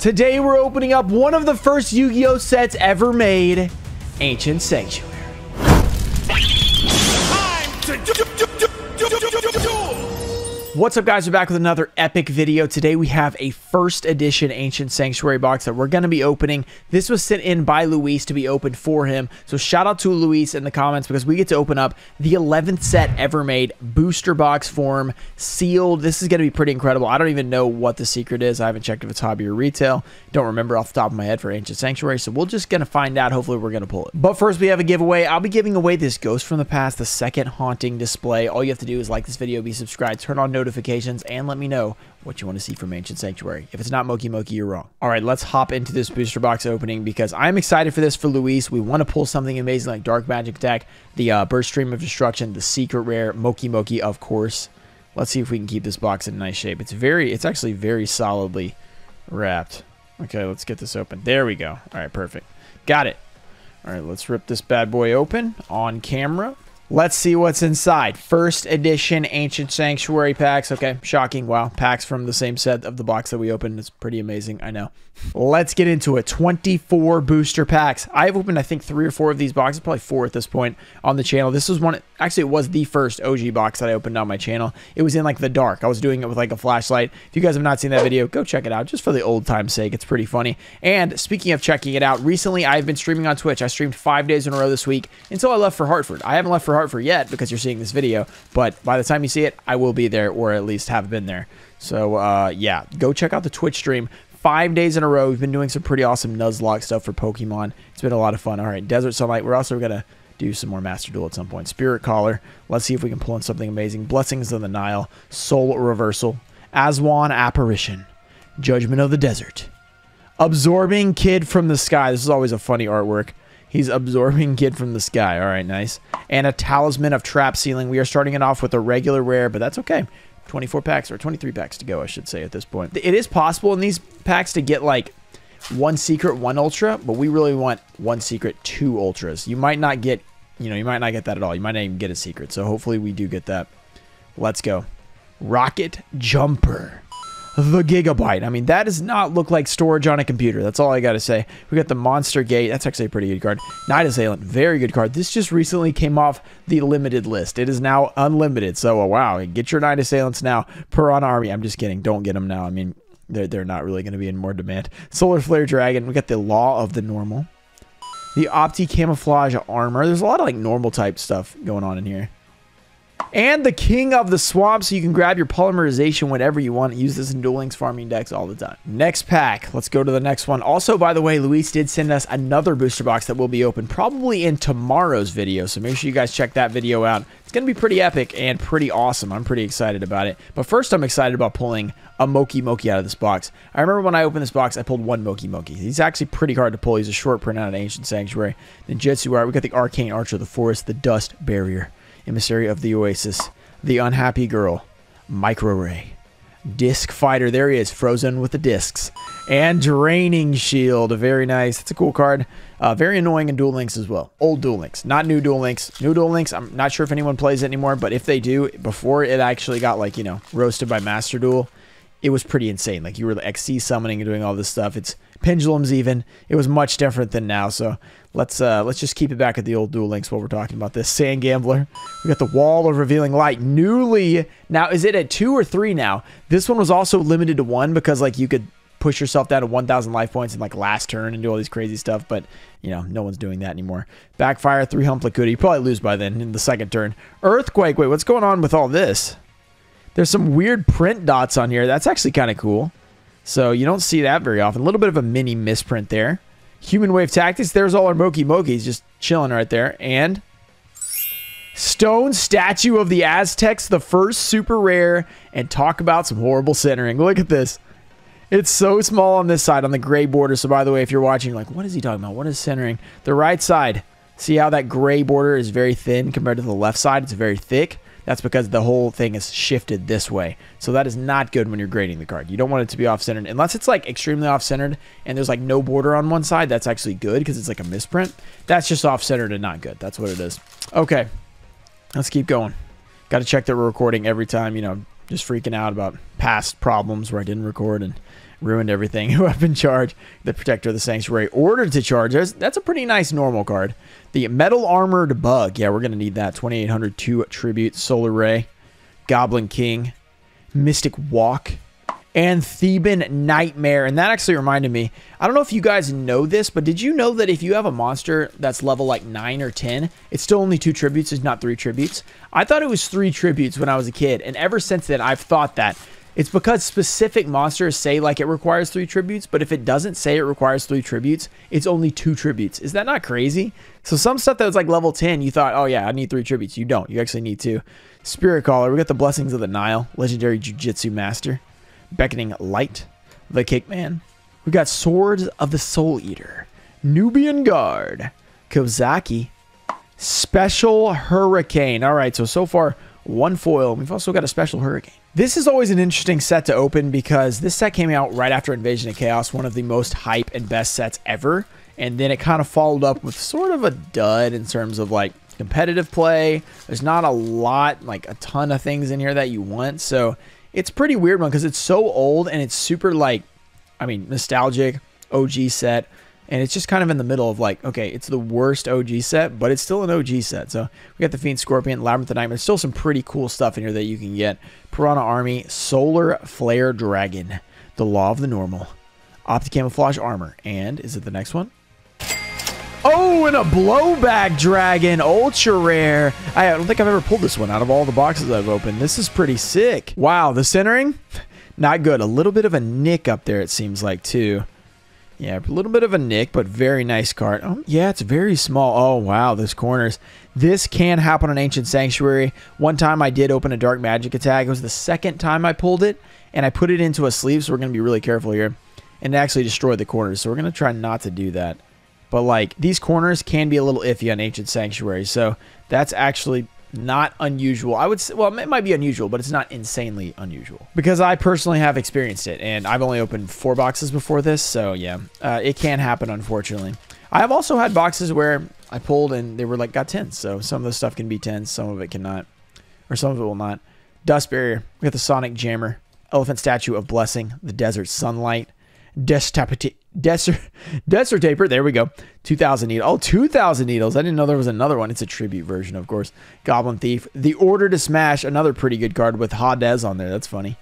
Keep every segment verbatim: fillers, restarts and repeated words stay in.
Today we're opening up one of the first Yu-Gi-Oh sets ever made, Ancient Sanctuary. Time to do, do, do, do, do, do, do. What's up guys, we're back with another epic video. Today we have a first edition Ancient Sanctuary box that we're going to be opening. This was sent in by Luis to be opened for him. So shout out to Luis in the comments because we get to open up the eleventh set ever made, booster box form, sealed. This is going to be pretty incredible. I don't even know what the secret is. I haven't checked if it's hobby or retail. Don't remember off the top of my head for Ancient Sanctuary. So we're just going to find out. Hopefully we're going to pull it. But first we have a giveaway. I'll be giving away this Ghost from the Past, the second haunting display. All you have to do is like this video, be subscribed, turn on notifications. notifications and let me know what you want to see from Ancient Sanctuary. If it's not Mokey Mokey, you're wrong. All right, let's hop into this booster box opening because I'm excited for this for Luis. We want to pull something amazing like Dark Magic deck, the uh, Burst Stream of Destruction, the Secret Rare, Mokey Mokey, of course. Let's see if we can keep this box in nice shape. It's very, it's actually very solidly wrapped. Okay, let's get this open. There we go. All right, perfect. Got it. All right, let's rip this bad boy open on camera. Let's see what's inside. First edition Ancient Sanctuary packs. Okay, shocking. Wow, packs from the same set of the box that we opened. It's pretty amazing, I know. Let's get into it. twenty-four booster packs. I've opened, I think, three or four of these boxes, probably four at this point on the channel. This was one, actually, it was the first O G box that I opened on my channel. It was in, like, the dark. I was doing it with, like, a flashlight. If you guys have not seen that video, go check it out just for the old time's sake. It's pretty funny. And speaking of checking it out, recently I've been streaming on Twitch. I streamed five days in a row this week until I left for Hartford. I haven't left for Hartford for yet because you're seeing this video, but by the time you see it I will be there, or at least have been there. So uh yeah, go check out the Twitch stream. Five days in a row we've been doing some pretty awesome Nuzlocke stuff for Pokemon. It's been a lot of fun. All right, Desert Sunlight. We're also gonna do some more Master Duel at some point. Spirit Caller. Let's see if we can pull in something amazing. Blessings of the Nile, Soul Reversal, Aswan Apparition, Judgment of the Desert, Absorbing Kid from the Sky. This is always a funny artwork. He's Absorbing Kid from the Sky. All right, nice. And a Talisman of Trap Sealing. We are starting it off with a regular rare, but that's okay. twenty-four packs, or twenty-three packs to go, I should say, at this point. It is possible in these packs to get, like, one secret, one ultra, but we really want one secret, two ultras. You might not get, you know, you might not get that at all. You might not even get a secret, so hopefully we do get that. Let's go. Rocket Jumper. The Gigabyte. I mean, that does not look like storage on a computer. That's all I gotta say. We got the Monster Gate. That's actually a pretty good card. Night Assailant. Very good card. This just recently came off the limited list. It is now unlimited. So, uh, wow. Get your Night Assailants now. Piranha Army. I'm just kidding. Don't get them now. I mean, they're, they're not really going to be in more demand. Solar Flare Dragon. We got the Law of the Normal. The Opti Camouflage Armor. There's a lot of, like, normal type stuff going on in here. And the King of the Swamp, so you can grab your polymerization whenever you want. Use this in Duel Links farming decks all the time. Next pack. Let's go to the next one. Also, by the way, Luis did send us another booster box that will be open probably in tomorrow's video, so make sure you guys check that video out. It's going to be pretty epic and pretty awesome. I'm pretty excited about it. But first, I'm excited about pulling a Mokey Mokey out of this box. I remember when I opened this box, I pulled one Mokey Mokey. He's actually pretty hard to pull. He's a short print out of Ancient Sanctuary. Then Jetsu Art. We got the Arcane Archer of the Forest, the Dust Barrier, Emissary of the Oasis, the Unhappy Girl, Micro Ray, Disc Fighter. There he is, frozen with the discs, and Draining Shield. Very nice. It's a cool card. Uh, very annoying in Duel Links as well. Old Duel Links, not new Duel Links. New Duel Links, I'm not sure if anyone plays it anymore, but if they do, before it actually got, like, you know, roasted by Master Duel, it was pretty insane. Like, you were X C summoning and doing all this stuff. It's pendulums even. It was much different than now. So let's uh, let's just keep it back at the old Duel Links while we're talking about this. Sand Gambler. We got the Wall of Revealing Light. Newly. Now, is it at two or three now? This one was also limited to one because, like, you could push yourself down to one thousand life points in, like, last turn and do all these crazy stuff. But, you know, no one's doing that anymore. Backfire, three hump Lakuti. You probably lose by then in the second turn. Earthquake. Wait, what's going on with all this? There's some weird print dots on here. That's actually kind of cool. So you don't see that very often. A little bit of a mini misprint there. Human Wave Tactics. There's all our Mokey Mokeys just chilling right there. And Stone Statue of the Aztecs, the first super rare. And talk about some horrible centering. Look at this. It's so small on this side on the gray border. So by the way, if you're watching, you're like, what is he talking about? What is centering? The right side. See how that gray border is very thin compared to the left side? It's very thick. That's because the whole thing is shifted this way. So that is not good when you're grading the card. You don't want it to be off-centered. Unless it's, like, extremely off-centered and there's, like, no border on one side, that's actually good because it's, like, a misprint. That's just off-centered and not good. That's what it is. Okay. Let's keep going. Got to check that we're recording every time, you know, just freaking out about past problems where I didn't record and ruined everything. Who up in charge? The Protector of the Sanctuary. Order to charge. That's a pretty nice normal card. The Metal Armored Bug. Yeah, we're going to need that. twenty-eight hundred two Tribute. Solar Ray. Goblin King. Mystic Walk. And Theban Nightmare. And that actually reminded me. I don't know if you guys know this, but did you know that if you have a monster that's level like nine or ten, it's still only two tributes, it's not three tributes? I thought it was three tributes when I was a kid. And ever since then, I've thought that. It's because specific monsters say like it requires three tributes, but if it doesn't say it requires three tributes, it's only two tributes. Is that not crazy? So some stuff that was like level ten, you thought, oh yeah, I need three tributes. You don't. You actually need two. Spirit Caller. We got the Blessings of the Nile. Legendary Jiu-Jitsu Master. Beckoning Light. The Cake Man. We got Swords of the Soul Eater. Nubian Guard. Kozaki. Special Hurricane. All right, so so far one foil. We've also got a Special Hurricane. This is always an interesting set to open because this set came out right after Invasion of Chaos, one of the most hype and best sets ever. And then it kind of followed up with sort of a dud in terms of like competitive play. There's not a lot, like a ton of things in here that you want. So it's pretty weird one because it's so old and it's super like, I mean, nostalgic O G set. And it's just kind of in the middle of like, okay, it's the worst O G set, but it's still an O G set. So we got the Fiend Scorpion, Labyrinth of Nightmare. There's still some pretty cool stuff in here that you can get. Piranha Army, Solar Flare Dragon, the Law of the Normal, Opti-Camouflage Armor. And is it the next one? Oh, and a Blowback Dragon, ultra rare. I don't think I've ever pulled this one out of all the boxes I've opened. This is pretty sick. Wow, the centering, not good. A little bit of a nick up there, it seems like, too. Yeah, a little bit of a nick, but very nice card. Oh, yeah, it's very small. Oh, wow, those corners. This can happen on Ancient Sanctuary. One time I did open a Dark Magic attack. It was the second time I pulled it, and I put it into a sleeve, so we're going to be really careful here. And it actually destroyed the corners, so we're going to try not to do that. But, like, these corners can be a little iffy on Ancient Sanctuary, so that's actually not unusual. I would say, well, it might be unusual, but it's not insanely unusual because I personally have experienced it, and I've only opened four boxes before this. So yeah, uh, it can happen, unfortunately. I have also had boxes where I pulled and they were like got tens. So some of the stuff can be tens, some of it cannot, or some of it will not. Dust Barrier. We got the Sonic Jammer, Elephant Statue of Blessing, the Desert Sunlight, Destapati. Desert, Desert Taper, there we go. two thousand Needles. Oh, two thousand Needles. I didn't know there was another one. It's a tribute version, of course. Goblin Thief. The Order to Smash, another pretty good card with Hades on there. That's funny.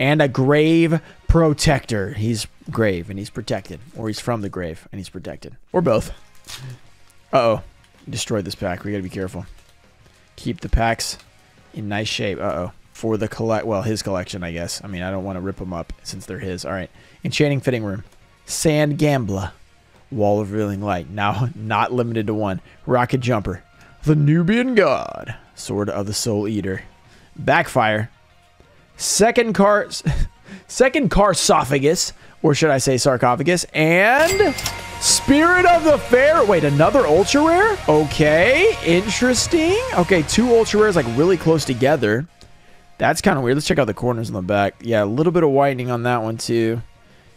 And a Grave Protector. He's grave and he's protected. Or he's from the grave and he's protected. Or both. Uh-oh. Destroyed this pack. We gotta be careful. Keep the packs in nice shape. Uh-oh. For the collect... Well, his collection, I guess. I mean, I don't want to rip them up since they're his. All right. Enchanting Fitting Room. Sand Gambler, Wall of Revealing Light, now not limited to one. Rocket Jumper, the Nubian God, Sword of the Soul Eater, Backfire, Second Car, Second Carsophagus, or should I say Sarcophagus, and Spirit of the Fair. Wait, another ultra rare? Okay, interesting. Okay, two ultra rares like really close together. That's kind of weird. Let's check out the corners on the back. Yeah, a little bit of whitening on that one too.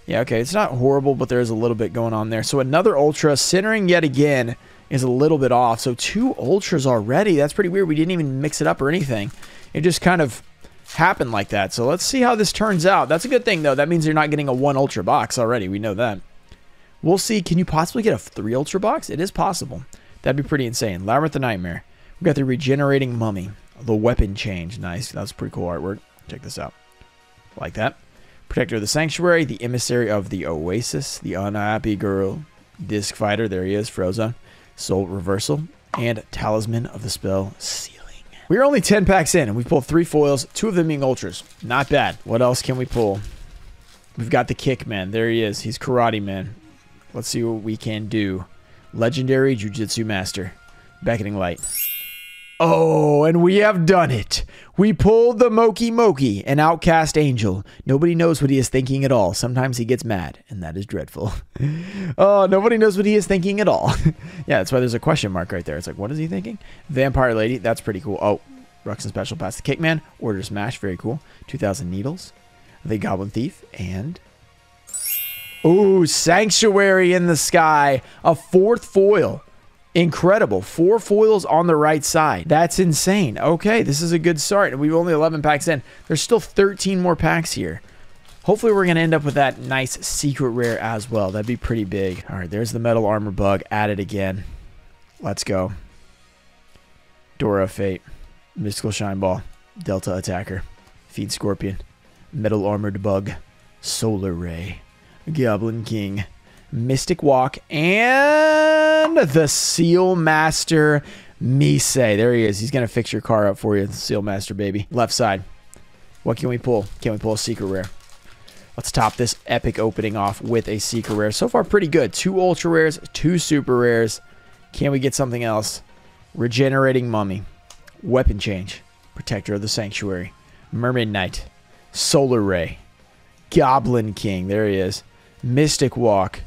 Yeah, okay, it's not horrible, but there's a little bit going on there. So another Ultra, centering yet again is a little bit off. So two Ultras already. That's pretty weird. We didn't even mix it up or anything. It just kind of happened like that. So let's see how this turns out. That's a good thing, though. That means you're not getting a one Ultra box already. We know that. We'll see. Can you possibly get a three Ultra box? It is possible. That'd be pretty insane. Labyrinth of Nightmare. We got the Regenerating Mummy. The Weapon Change. Nice. That's pretty cool artwork. Check this out. Like that. Protector of the Sanctuary, the Emissary of the Oasis, the Unhappy Girl, Disc Fighter, there he is, Frozone, Soul Reversal, and Talisman of the Spell Sealing. We're only ten packs in, and we pulled three foils, two of them being ultras. Not bad. What else can we pull? We've got the Kick Man. There he is. He's Karate Man. Let's see what we can do. Legendary Jiu-Jitsu Master, Beckoning Light. Oh, and we have done it. We pulled the Mokey Mokey, an outcast angel. Nobody knows what he is thinking at all. Sometimes he gets mad, and that is dreadful. Oh, nobody knows what he is thinking at all. Yeah, that's why there's a question mark right there. It's like, what is he thinking? Vampire Lady, that's pretty cool. Oh, Ruxin Special Pass the Kick Man. Order to Smash, very cool. two thousand Needles, the Goblin Thief, and... Ooh, Sanctuary in the Sky, a fourth foil. Incredible. Four foils on the right side. That's insane. Okay, this is a good start. And we've only eleven packs in. There's still thirteen more packs here. Hopefully we're going to end up with that nice secret rare as well. That'd be pretty big. All right, there's the Metal Armored Bug at it again. Let's go. Dora of Fate, Mystical Shine Ball, Delta Attacker, Fiend Scorpion, Metal Armored Bug, Solar Ray, Goblin King, Mystic Walk, and the Seal Master Misei. There he is. He's going to fix your car up for you, Seal Master, baby. Left side. What can we pull? Can we pull a secret rare? Let's top this epic opening off with a secret rare. So far, pretty good. Two ultra rares, two super rares. Can we get something else? Regenerating Mummy, Weapon Change, Protector of the Sanctuary, Mermaid Knight, Solar Ray, Goblin King, there he is, Mystic Walk,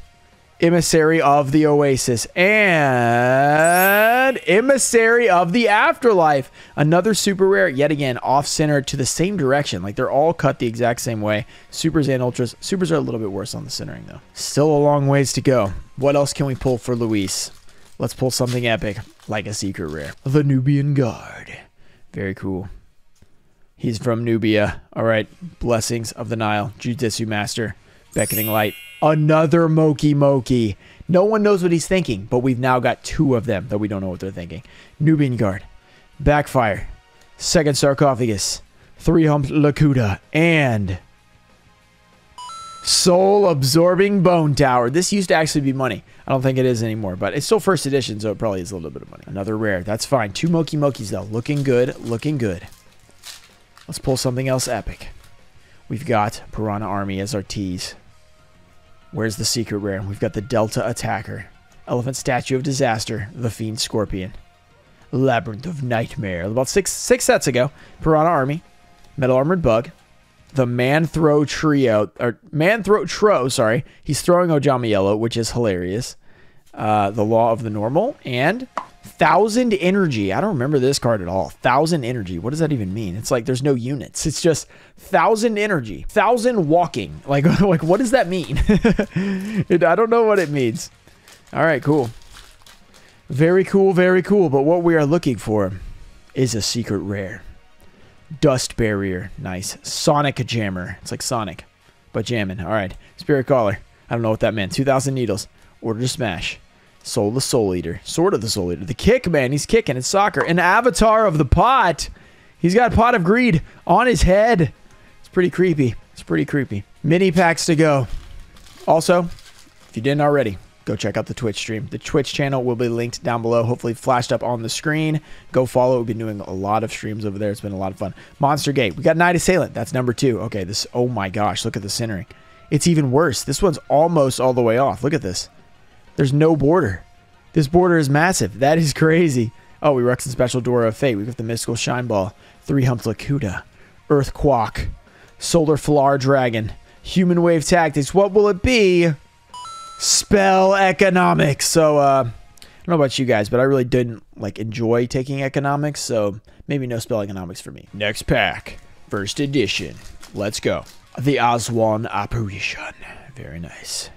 Emissary of the Oasis, and Emissary of the Afterlife. Another super rare, yet again, off-center to the same direction. Like, they're all cut the exact same way. Supers and Ultras. Supers are a little bit worse on the centering, though. Still a long ways to go. What else can we pull for Luis? Let's pull something epic, like a secret rare. The Nubian Guard. Very cool. He's from Nubia. All right. Blessings of the Nile. Jiu-Jitsu Master. Beckoning Light. Another Mokey Mokey. No one knows what he's thinking, but we've now got two of them that we don't know what they're thinking. Nubian Guard. Backfire. Second Sarcophagus. Three-Humped Lakuta. And... Soul Absorbing Bone Tower. This used to actually be money. I don't think it is anymore, but it's still first edition, so it probably is a little bit of money. Another rare. That's fine. Two Mokey Mokeys, though. Looking good. Looking good. Let's pull something else epic. We've got Piranha Army as our tease. Where's the secret rare? We've got the Delta Attacker. Elephant Statue of Disaster. The Fiend Scorpion. Labyrinth of Nightmare. About six, six sets ago. Piranha Army. Metal Armored Bug. The Man Throw Trio, or Man Throw Tro, sorry. He's throwing Ojama Yellow, which is hilarious. Uh, the Law of the Normal, and Thousand Energy. I don't remember this card at all. Thousand Energy. What does that even mean? It's like there's no units. It's just Thousand Energy. Thousand Walking. Like, like what does that mean? it, I don't know what it means. All right, cool. Very cool, very cool. But what we are looking for is a secret rare. Dust Barrier. Nice. Sonic Jammer. It's like Sonic, but jamming. All right. Spirit Caller. I don't know what that meant. two thousand Needles. Order to Smash. Soul the Soul Eater. Sword of the Soul Eater. The Kick, man. He's kicking. It's soccer. An Avatar of the Pot. He's got Pot of Greed on his head. It's pretty creepy. It's pretty creepy. Mini packs to go. Also, if you didn't already, go check out the Twitch stream. The Twitch channel will be linked down below, hopefully flashed up on the screen. Go follow. We've been doing a lot of streams over there. It's been a lot of fun. Monster Gate. We got Night Assailant. That's number two. Okay, this... Oh my gosh, look at the centering. It's even worse. This one's almost all the way off. Look at this. There's no border. This border is massive. That is crazy. Oh, we Rexed Special Dora of Fate. We've got the Mystical Shine Ball. Three-Humped Lakuta. Earth Quack. Solar Flare Dragon. Human Wave Tactics. What will it be? Spell Economics. So uh I don't know about you guys, but I really didn't like enjoy taking economics, so maybe no Spell Economics for me. Next pack, first edition. Let's go. The Aswan Apparition. Very nice.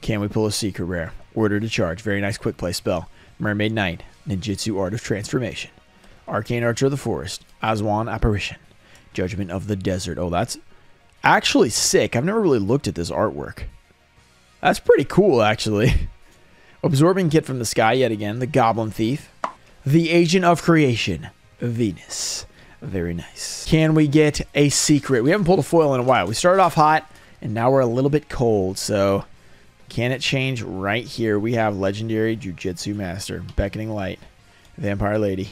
Can we pull a secret rare? Order to Charge. Very nice quick play spell. Mermaid Knight. Ninjutsu Art of Transformation. Arcane Archer of the Forest. Aswan Apparition. Judgment of the Desert. Oh, that's actually sick. I've never really looked at this artwork. That's pretty cool, actually. Absorbing Kit from the Sky, yet again. The Goblin Thief. The Agent of Creation. Venus. Very nice. Can we get a secret? We haven't pulled a foil in a while. We started off hot, and now we're a little bit cold. So, can it change right here? We have Legendary Jiu-Jitsu Master. Beckoning Light. Vampire Lady.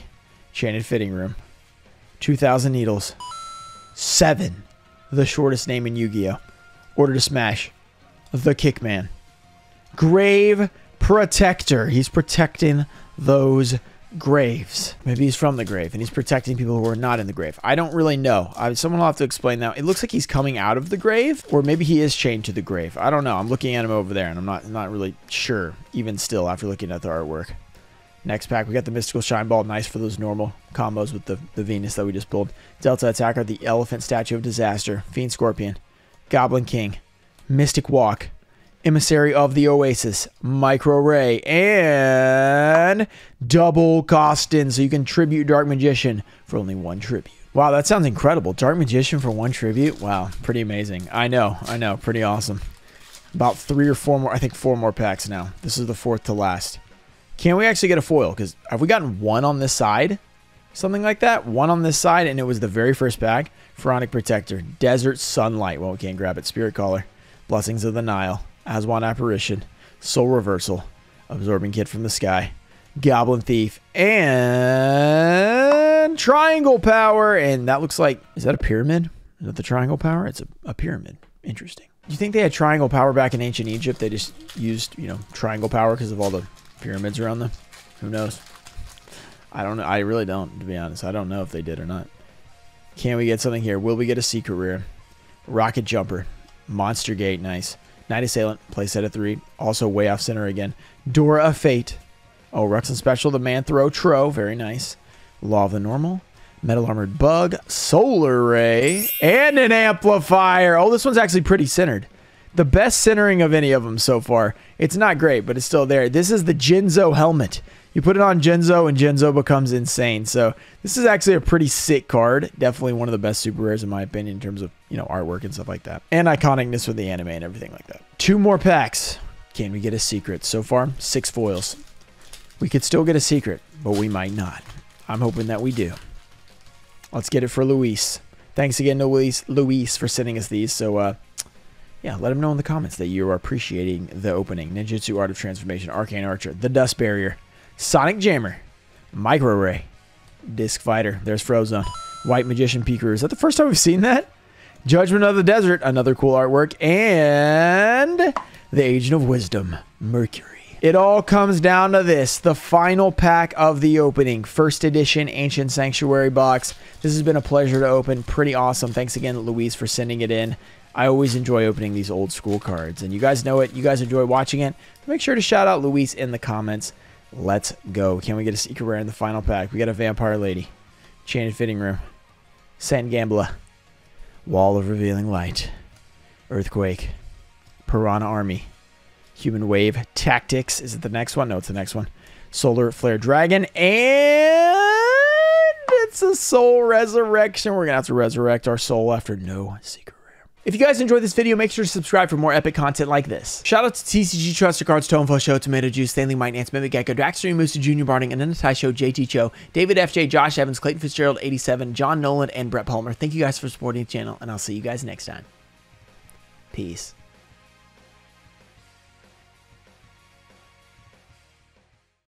Chanted Fitting Room. two thousand Needles. Seven. The shortest name in Yu-Gi-Oh. Order to Smash. The Kickman. Grave Protector. He's protecting those graves. Maybe he's from the grave and he's protecting people who are not in the grave. I don't really know. I, someone will have to explain that. It looks like he's coming out of the grave, or maybe he is chained to the grave. I don't know. I'm looking at him over there and I'm not, not really sure, even still, after looking at the artwork. Next pack, we got the Mystical Shine Ball. Nice for those normal combos with the, the Venus that we just pulled. Delta Attacker, the Elephant Statue of Disaster, Fiend Scorpion, Goblin King, Mystic Walk, Emissary of the Oasis, Micro Ray, and double Costin. So you can tribute Dark Magician for only one tribute. Wow, that sounds incredible. Dark Magician for one tribute. Wow, pretty amazing. I know, I know, pretty awesome. About three or four more, I think four more packs now. This is the fourth to last. Can we actually get a foil? Because have we gotten one on this side? Something like that? One on this side, and it was the very first pack. Pharaonic Protector. Desert Sunlight. Well, we can't grab it. Spirit Caller. Blessings of the Nile. Aswan Apparition. Soul Reversal. Absorbing Kit from the Sky. Goblin Thief. And... Triangle Power. And that looks like... Is that a pyramid? Is that the Triangle Power? It's a, a pyramid. Interesting. You think they had Triangle Power back in ancient Egypt? They just used, you know, Triangle Power because of all the pyramids around them? Who knows? I don't know. I really don't, to be honest. I don't know if they did or not. Can we get something here? Will we get a secret rare? Rocket Jumper. Monster Gate. Nice. Night Assailant. Playset of three. Also way off center again. Dora of Fate. Oh, Ruxin Special. The Man Throw. Tro. Very nice. Law of the Normal. Metal Armored Bug. Solar Ray. And an Amplifier. Oh, this one's actually pretty centered. The best centering of any of them so far. It's not great, but it's still there. This is the Genzo Helmet. You put it on Genzo, and Genzo becomes insane. So this is actually a pretty sick card. Definitely one of the best super rares, in my opinion, in terms of, you know, artwork and stuff like that. And iconicness with the anime and everything like that. Two more packs. Can we get a secret? So far, six foils. We could still get a secret, but we might not. I'm hoping that we do. Let's get it for Luis. Thanks again to Luis, Luis for sending us these. So, uh... yeah, let him know in the comments that you are appreciating the opening. Ninjutsu, Art of Transformation, Arcane Archer, The Dust Barrier, Sonic Jammer, Micro Ray, Disc Fighter. There's Frozone. White Magician Peeker. Is that the first time we've seen that? Judgment of the Desert, another cool artwork. And the Agent of Wisdom, Mercury. It all comes down to this, the final pack of the opening. First edition Ancient Sanctuary box. This has been a pleasure to open. Pretty awesome. Thanks again, Luis, for sending it in. I always enjoy opening these old school cards, and you guys know it. You guys enjoy watching it. Make sure to shout out Luis in the comments. Let's go. Can we get a secret rare in the final pack? We got a Vampire Lady, Enchanted Fitting Room, Sangambla, Wall of Revealing Light, Earthquake, Piranha Army, Human Wave, Tactics. Is it the next one? No, it's the next one. Solar Flare Dragon, and it's a Soul Resurrection. We're going to have to resurrect our soul after no secret. If you guys enjoyed this video, make sure to subscribe for more epic content like this. Shout out to T C G Truster Cards, Toneful Show, Tomato Juice, Stanley Mike, Nance, Mimic Gecko, Draxter, Musa, Junior Barning, and Anatai Show, J T Cho, David F J, Josh Evans, Clayton Fitzgerald, eighty-seven, John Nolan, and Brett Palmer. Thank you guys for supporting the channel, and I'll see you guys next time. Peace.